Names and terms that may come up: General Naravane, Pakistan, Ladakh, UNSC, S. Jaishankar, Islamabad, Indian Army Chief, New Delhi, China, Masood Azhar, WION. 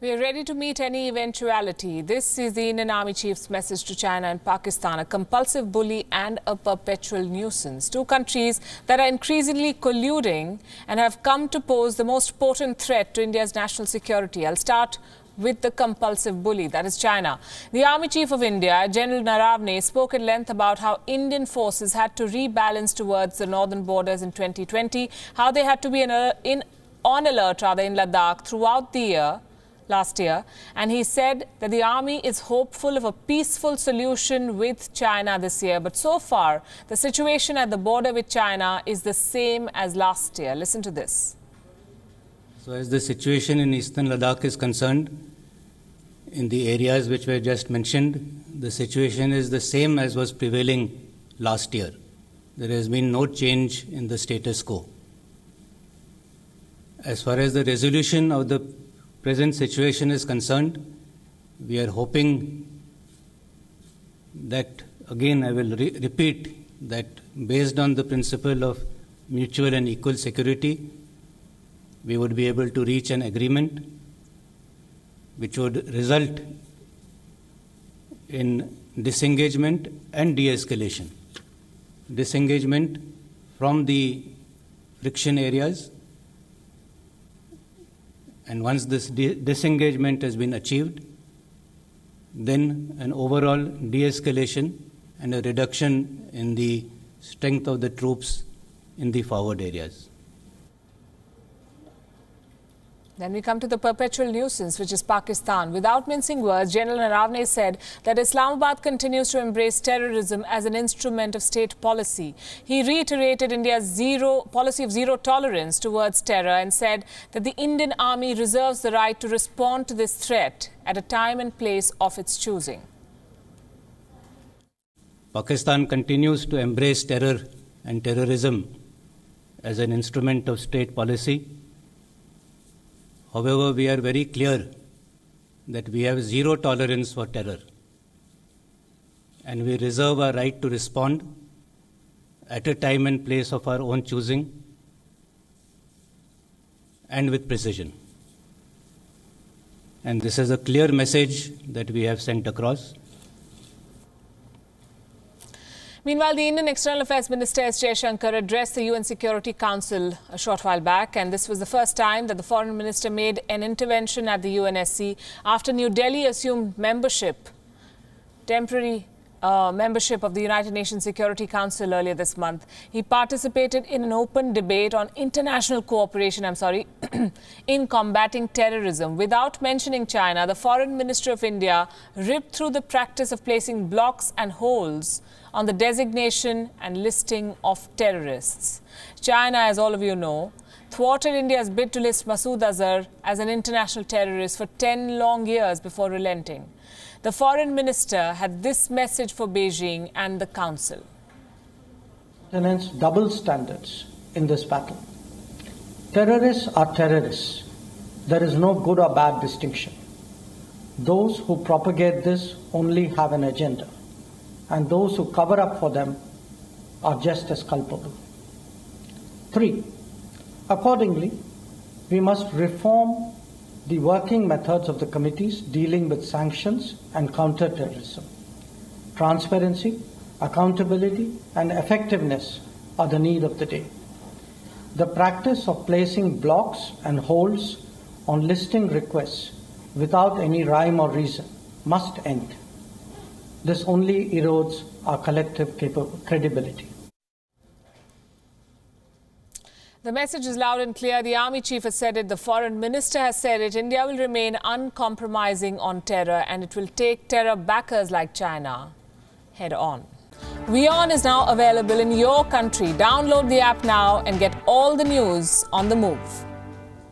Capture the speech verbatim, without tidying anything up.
We are ready to meet any eventuality. This is the Indian Army Chief's message to China and Pakistan, a compulsive bully and a perpetual nuisance. Two countries that are increasingly colluding and have come to pose the most potent threat to India's national security. I'll start with the compulsive bully, that is China. The Army Chief of India, General Naravane, spoke at length about how Indian forces had to rebalance towards the northern borders in twenty twenty, how they had to be in, in on alert rather in Ladakh throughout the year, last year. And he said that the army is hopeful of a peaceful solution with China this year. But so far, the situation at the border with China is the same as last year. Listen to this. So as the situation in eastern Ladakh is concerned, in the areas which were just mentioned, the situation is the same as was prevailing last year. There has been no change in the status quo. As far as the resolution of the present situation is concerned, we are hoping that, again I will re repeat, that based on the principle of mutual and equal security, we would be able to reach an agreement which would result in disengagement and de-escalation. Disengagement from the friction areas, and once this disengagement has been achieved, then an overall de-escalation and a reduction in the strength of the troops in the forward areas. Then we come to the perpetual nuisance, which is Pakistan. Without mincing words, General Naravane said that Islamabad continues to embrace terrorism as an instrument of state policy. He reiterated India's zero policy of zero tolerance towards terror and said that the Indian Army reserves the right to respond to this threat at a time and place of its choosing. Pakistan continues to embrace terror and terrorism as an instrument of state policy. However, we are very clear that we have zero tolerance for terror, and we reserve our right to respond at a time and place of our own choosing and with precision. And this is a clear message that we have sent across. Meanwhile, the Indian External Affairs Minister S Jaishankar addressed the U N Security Council a short while back, and this was the first time that the Foreign Minister made an intervention at the U N S C after New Delhi assumed membership, temporary uh, membership of the United Nations Security Council earlier this month. He participated in an open debate on international cooperation, I'm sorry, in combating terrorism. Without mentioning China, the Foreign Minister of India ripped through the practice of placing blocks and holes on the designation and listing of terrorists. China, as all of you know, thwarted India's bid to list Masood Azhar as an international terrorist for ten long years before relenting. The foreign minister had this message for Beijing and the council. Denounce double standards in this battle. Terrorists are terrorists. There is no good or bad distinction. Those who propagate this only have an agenda, and those who cover up for them are just as culpable. Three, accordingly, we must reform the working methods of the committees dealing with sanctions and counterterrorism. Transparency, accountability, and effectiveness are the need of the day. The practice of placing blocks and holes on listing requests without any rhyme or reason must end. This only erodes our collective credibility. The message is loud and clear. The Army Chief has said it. The Foreign Minister has said it. India will remain uncompromising on terror, and it will take terror backers like China head on. WION is now available in your country. Download the app now and get all the news on the move.